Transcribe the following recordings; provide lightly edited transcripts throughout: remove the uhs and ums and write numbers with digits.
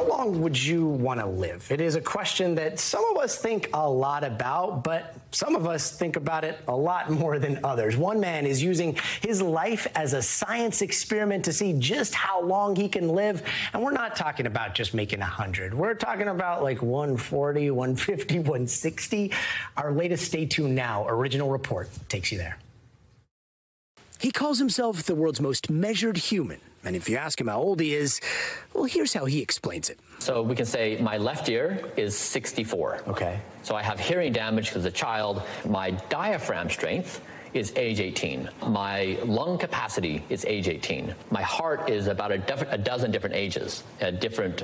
How long would you want to live? It is a question that some of us think a lot about, but some of us think about it a lot more than others. One man is using his life as a science experiment to see just how long he can live. And we're not talking about just making 100. We're talking about like 140, 150, 160. Our latest Stay Tuned Now original report takes you there. He calls himself the world's most measured human. And if you ask him how old he is, well, here's how he explains it. So we can say my left ear is 64. Okay. So I have hearing damage because of a child. My diaphragm strength is age 18. My lung capacity is age 18. My heart is about a dozen different ages, different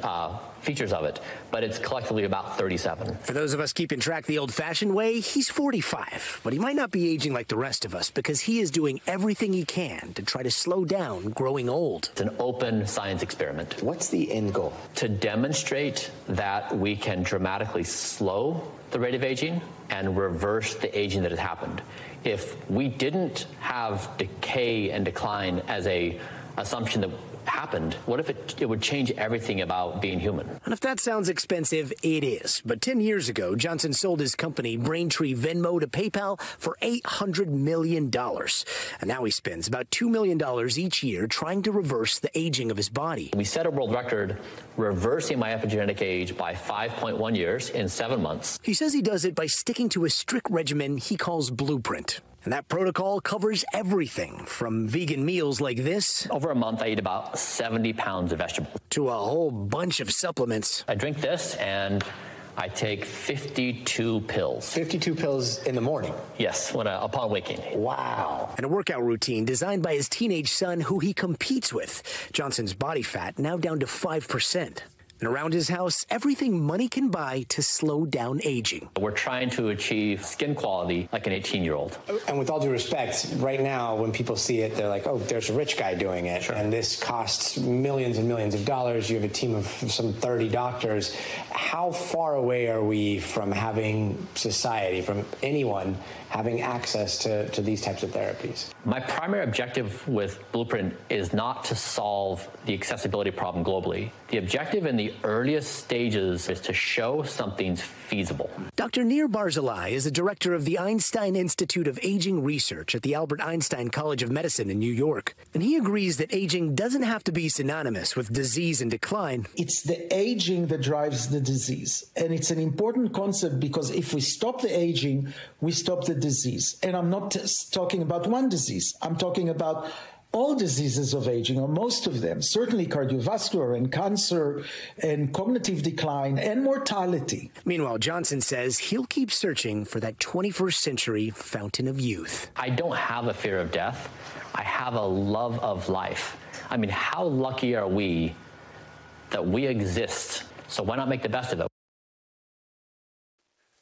features of it, but it's collectively about 37. For those of us keeping track the old-fashioned way, he's 45, but he might not be aging like the rest of us because he is doing everything he can to try to slow down growing old. It's an open science experiment. What's the end goal? To demonstrate that we can dramatically slow the rate of aging and reverse the aging that has happened. If we didn't have decay and decline as an assumption that happened, what if it would change everything about being human? And if that sounds expensive, it is. But 10 years ago, Johnson sold his company Braintree Venmo to PayPal for $800 million. And now he spends about $2 million each year trying to reverse the aging of his body. We set a world record reversing my epigenetic age by 5.1 years in 7 months. He says he does it by sticking to a strict regimen he calls Blueprint. And that protocol covers everything from vegan meals like this. Over a month, I eat about 70 pounds of vegetables. To a whole bunch of supplements. I drink this and I take 52 pills. 52 pills in the morning? Yes, upon waking. Wow. And a workout routine designed by his teenage son who he competes with. Johnson's body fat now down to 5%. And around his house, everything money can buy to slow down aging. We're trying to achieve skin quality like an 18-year-old. And with all due respect, right now, when people see it, they're like, oh, there's a rich guy doing it. Sure. And this costs millions and millions of dollars. You have a team of some 30 doctors. How far away are we from having society, from anyone having access to these types of therapies? My primary objective with Blueprint is not to solve the accessibility problem globally. The objective in the earliest stages is to show something's feasible. Dr. Nir Barzilai is the director of the Einstein Institute of Aging Research at the Albert Einstein College of Medicine in New York. And he agrees that aging doesn't have to be synonymous with disease and decline. It's the aging that drives the disease. And it's an important concept because if we stop the aging, we stop the disease. And I'm not talking about one disease. I'm talking about all diseases of aging, or most of them, certainly cardiovascular and cancer and cognitive decline and mortality. Meanwhile, Johnson says he'll keep searching for that 21st century fountain of youth. I don't have a fear of death. I have a love of life. I mean, how lucky are we that we exist? So why not make the best of it?